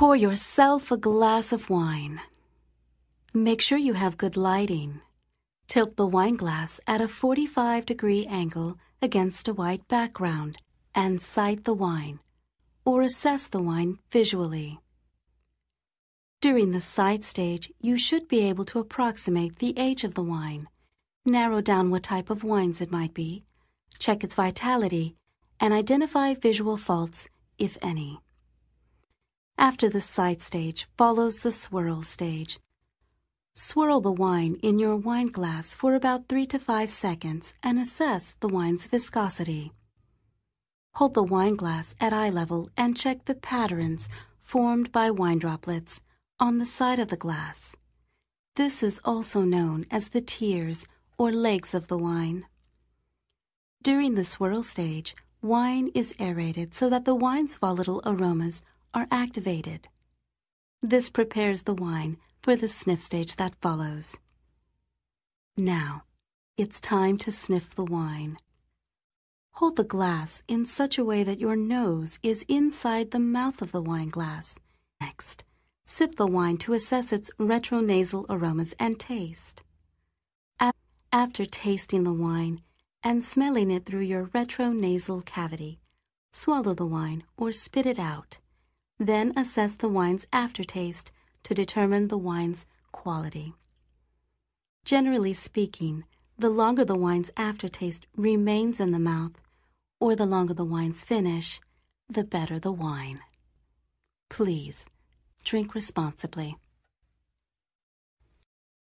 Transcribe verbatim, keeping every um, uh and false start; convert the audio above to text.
Pour yourself a glass of wine. Make sure you have good lighting. Tilt the wineglass at a forty-five degree angle against a white background and sight the wine, or assess the wine visually. During the sight stage, you should be able to approximate the age of the wine, narrow down what type of wines it might be, check its vitality, and identify visual faults, if any. After the sight stage follows the swirl stage. Swirl the wine in your wineglass for about three to five seconds and assess the wine's viscosity. Hold the wineglass at eye level and check the patterns formed by wine droplets on the side of the glass. This is also known as the tears or legs of the wine. During the swirl stage, wine is aerated so that the wine's volatile aromas are activated. This prepares the wine for the sniff stage that follows. Now, it's time to sniff the wine. Hold the glass in such a way that your nose is inside the mouth of the wineglass. Next, sip the wine to assess its retronasal aromas and taste. After tasting the wine and smelling it through your retronasal cavity, swallow the wine or spit it out. Then assess the wine's aftertaste to determine the wine's quality. Generally speaking, the longer the wine's aftertaste remains in the mouth, or the longer the wine's finish, the better the wine. Please, drink responsibly.